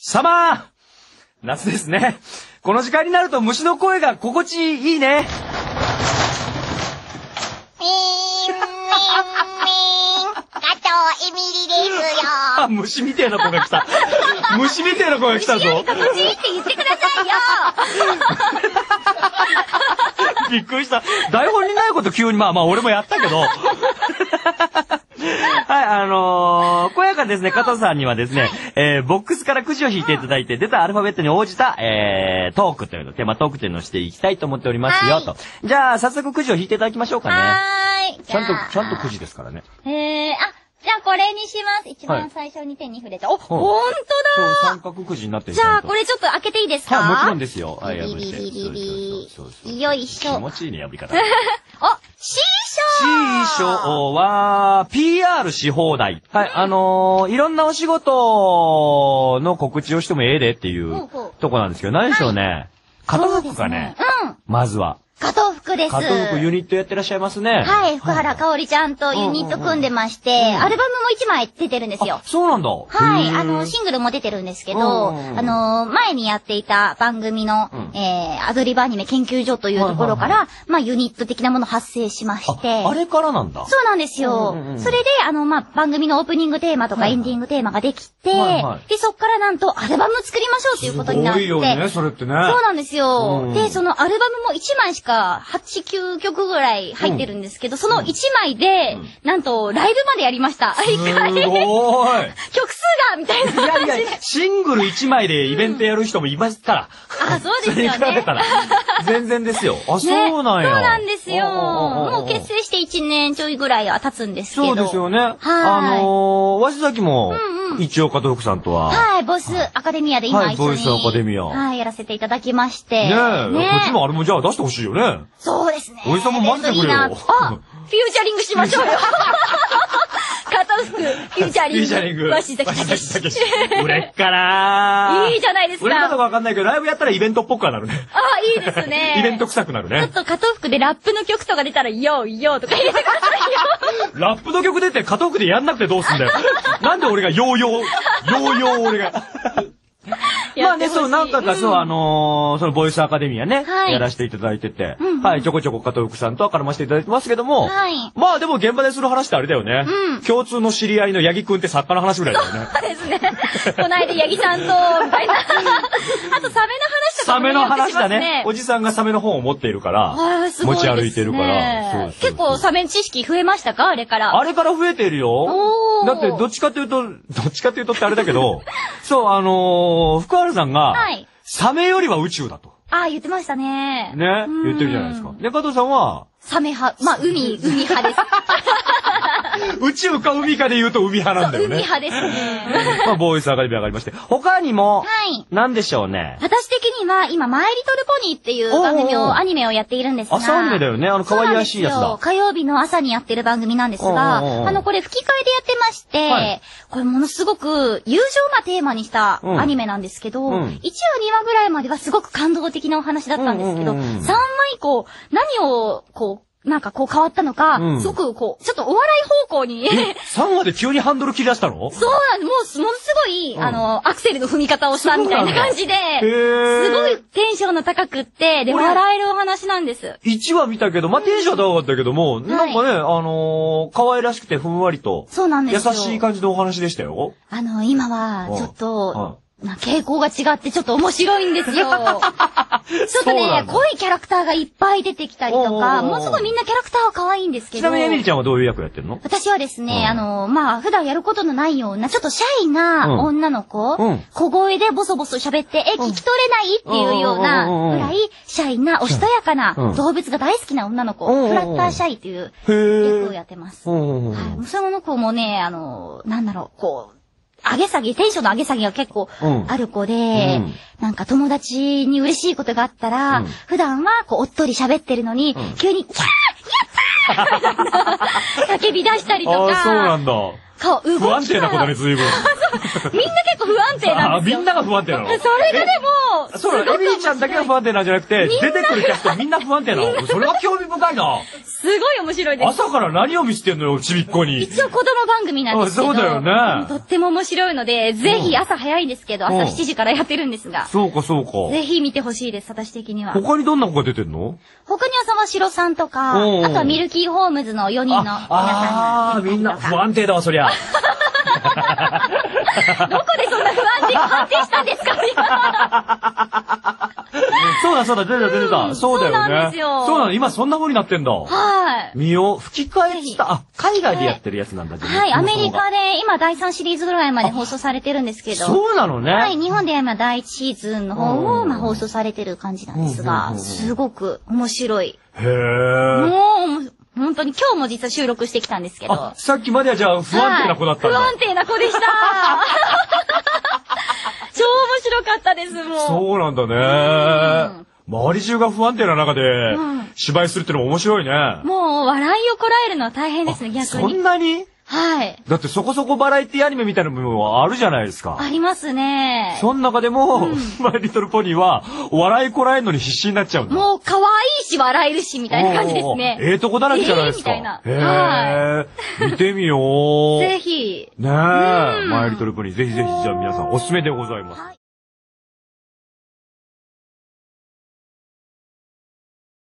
サマー！夏ですね。この時間になると虫の声が心地いいね。あ、虫みてえな声が来た。虫みてえな声が来たぞ。虫より心地いいって言ってくださいよ。びっくりした。台本にないこと急に、まあ俺もやったけど。はい、小屋がですね、加藤さんにはですね、ボックスからくじを引いていただいて、出たアルファベットに応じた、トークというの、テーマトークというのをしていきたいと思っておりますよ、と。じゃあ、早速くじを引いていただきましょうかね。はい。ちゃんとくじですからね。じゃあこれにします。一番最初に手に触れた。お、ほんとだー。三角くじになってる。じゃあこれちょっと開けていいですか？はい、もちろんですよ。はい、破して。よいしょ。気持ちいいね、破り方。お、C賞は、PR し放題。はい、いろんなお仕事の告知をしてもええでっていうとこなんですけど、何でしょうね。片付くかね。うん。まずは。加藤福です。加藤福ユニットやってらっしゃいますね。はい、福原香織ちゃんとユニット組んでまして、アルバムも1枚出てるんですよ。そうなんだ。はい、シングルも出てるんですけど、前にやっていた番組の、アドリブアニメ研究所というところから、ユニット的なもの発生しまして。あれからなんだ。そうなんですよ。それで、番組のオープニングテーマとかエンディングテーマができて、で、そっからなんとアルバム作りましょうということになって。すごいよね、それってね。そうなんですよ。で、そのアルバムも1枚しか8、9曲ぐらい入ってるんですけど、その1枚で、なんと、ライブまでやりました。一回。すごーい。曲数がみたいな。いやいや、シングル1枚でイベントやる人もいますから。あ、そうですよね。それに比べたら。全然ですよ。あ、そうなんや。そうなんですよ。もう結成して1年ちょいぐらいは経つんですけど。そうですよね。鷲崎も、一応加藤福さんとは。はい、ボイスアカデミアで今一緒に。はい、ボイスアカデミア。はい、やらせていただきまして。ねえ。こっちもあれもじゃあ出してほしいよね。そうですね。おじさんも混ぜてくれよ。あ、フューチャリングしましょうよ。加藤福、フューチャリング。フューチャリング。鷲崎武史。売れっから。いいじゃないですか。売れ方がわかんないけど、ライブやったらイベントっぽくはなるね。あ、いいですね。イベント臭くなるね。ちょっと加藤福でラップの曲とか出たら、ヨーヨーとか入れてくださいよ。ラップの曲出て加藤福でやんなくてどうすんだよ。なんで俺がヨーヨー俺が。まあね、そう、なんかそう、そのボイスアカデミアね、やらせていただいてて、はい、ちょこちょこ加藤福さんとは絡ませていただいてますけども、まあでも現場でする話ってあれだよね、共通の知り合いの八木くんって作家の話ぐらいだよね。そうですね。こないだ八木さんと、みたいな。あと、サメの話とかね。サメの話だね。おじさんがサメの本を持っているから、持ち歩いてるから。結構サメ知識増えましたか？あれから。あれから増えてるよ。だって、どっちかというとってあれだけど、そう、福原さんが、サメよりは宇宙だと。ああ、言ってましたね。ね、言ってるじゃないですか。で、加藤さんは、サメ派。まあ、海派です。宇宙か海かで言うと海派なんだよね。海派ですね。まあ、ボーイスアカデミー上がりまして。他にも、何でしょうね。私的には、今、マイリトルポニーっていう番組を、アニメをやっているんですが。朝アニメだよね。可愛らしいやつだ。火曜日の朝にやってる番組なんですが、これ、吹き替えでやってまして、これ、ものすごく、友情なテーマにしたアニメなんですけど、1話、2話ぐらいまではすごく感動的なお話だったんですけど、3話以降、何を、こう、なんかこう変わったのか、すごくこう、ちょっとお笑い方向に。3話で急にハンドル切り出したの？そうなんです。もう、ものすごい、アクセルの踏み方をしたみたいな感じで、すごいテンションの高くって、で、笑えるお話なんです。1話見たけど、ま、テンション高かったけども、なんかね、可愛らしくてふんわりと、そうなんです。優しい感じのお話でしたよ。今は、ちょっと、傾向が違ってちょっと面白いんですよ。ちょっとね、濃いキャラクターがいっぱい出てきたりとか、もうすごいみんなキャラクターは可愛いんですけど。ちなみにエミリちゃんはどういう役やってるの？私はですね、普段やることのないような、ちょっとシャイな女の子、小声でボソボソ喋って、聞き取れないっていうようなぐらい、シャイな、おしとやかな、動物が大好きな女の子、フラッターシャイっていう役をやってます。その子もね、なんだろう、こう、テンションの上げ下げが結構ある子で、なんか友達に嬉しいことがあったら、普段はこうおっとり喋ってるのに、急に、キャーやったー叫び出したりとか。あ、そうなんだ。顔、動き不安定なことね、随分。みんな結構不安定なんですよ。あ、みんなが不安定なの。それがでも、そうなの、エミリーちゃんだけが不安定なんじゃなくて、出てくるキャストみんな不安定なの。それは興味深いな。すごい面白いです。朝から何を見せてんのよ、ちびっこに。一応子供番組なんですけど。そうだよね。とっても面白いので、ぜひ朝早いんですけど、朝7時からやってるんですが。そうか、そうか。ぜひ見てほしいです、私的には。他にどんな子が出てんの？他にはさましろさんとか、あとはミルキーホームズの4人の皆さんが。ああ、みんな不安定だわ、そりゃ。どこでそんな不安定したんですか今。そうだそうだ、出てた。そうだよね。そうなんですよ。そうなの、今そんな風になってんだ。はい。身を吹き替えした、あ、海外でやってるやつなんだ。はい、アメリカで今第3シリーズぐらいまで放送されてるんですけど。そうなのね。はい、日本で今第1シーズンの方をまあ放送されてる感じなんですが、すごく面白い。へー。もう、本当に今日も実は収録してきたんですけど。あ、さっきまではじゃあ不安定な子だったんだ。不安定な子でした。超面白かったです、もう。そうなんだね。周り中が不安定な中で芝居するってのも面白いね。もう笑いをこらえるのは大変ですね、逆に。そんなに？はい。だってそこそこバラエティアニメみたいな部分はあるじゃないですか。ありますね。その中でも、マイリトルポニーは、笑いこらえるのに必死になっちゃうんだ。もう可愛いし笑えるしみたいな感じですね。ええとこだらけじゃないですか。みたいな。見てみよう。ぜひ。ねえ、マイリトルポニー、ぜひぜひじゃあ皆さんおすすめでございます。